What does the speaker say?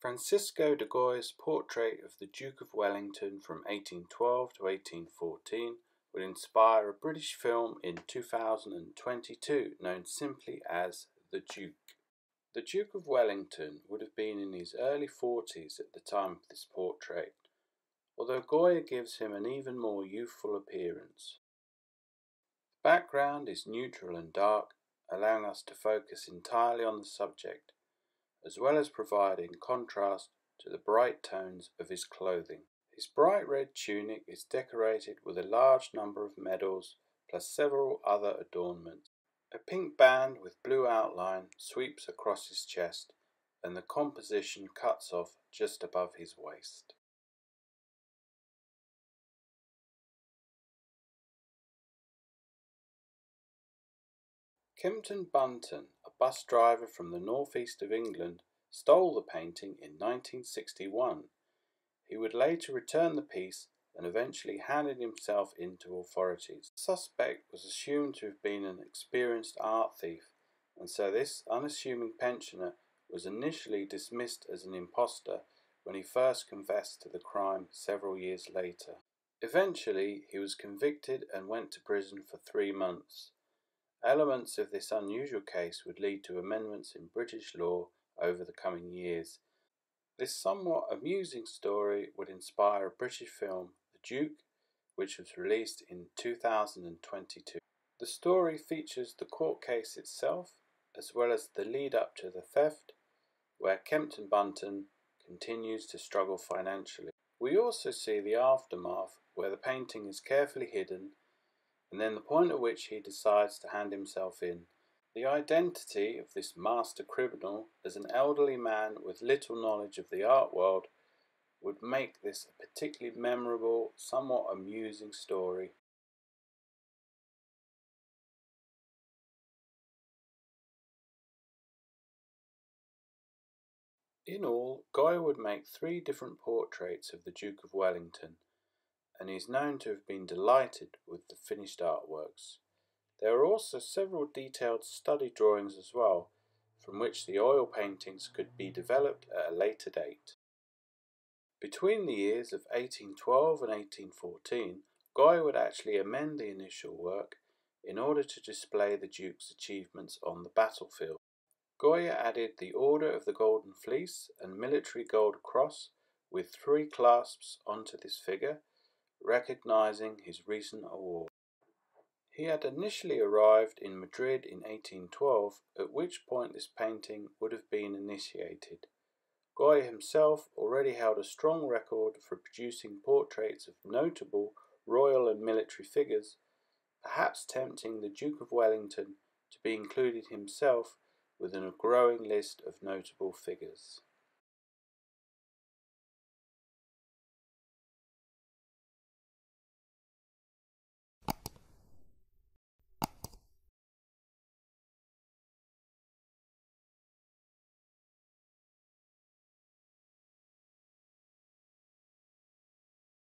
Francisco de Goya's portrait of the Duke of Wellington from 1812 to 1814 will inspire a British film in 2022 known simply as The Duke. The Duke of Wellington would have been in his early 40s at the time of this portrait, although Goya gives him an even more youthful appearance. The background is neutral and dark, allowing us to focus entirely on the subject, as well as providing contrast to the bright tones of his clothing. His bright red tunic is decorated with a large number of medals, plus several other adornments. A pink band with blue outline sweeps across his chest, and the composition cuts off just above his waist. Kempton Bunton, a bus driver from the northeast of England, stole the painting in 1961. He would later return the piece and eventually handed himself in to authorities. The suspect was assumed to have been an experienced art thief, and so this unassuming pensioner was initially dismissed as an imposter when he first confessed to the crime several years later. Eventually, he was convicted and went to prison for 3 months. Elements of this unusual case would lead to amendments in British law over the coming years. This somewhat amusing story would inspire a British film, The Duke, which was released in 2022. The story features the court case itself, as well as the lead up to the theft, where Kempton Bunton continues to struggle financially. We also see the aftermath, where the painting is carefully hidden, and then the point at which he decides to hand himself in. The identity of this master criminal as an elderly man with little knowledge of the art world would make this a particularly memorable, somewhat amusing story. In all, Goya would make 3 different portraits of the Duke of Wellington, and he is known to have been delighted with the finished artworks. There are also several detailed study drawings as well, from which the oil paintings could be developed at a later date. Between the years of 1812 and 1814, Goya would actually amend the initial work in order to display the Duke's achievements on the battlefield. Goya added the Order of the Golden Fleece and Military Gold Cross with 3 clasps onto this figure, recognizing his recent award. He had initially arrived in Madrid in 1812, at which point this painting would have been initiated. Goya himself already held a strong record for producing portraits of notable royal and military figures, perhaps tempting the Duke of Wellington to be included himself within a growing list of notable figures.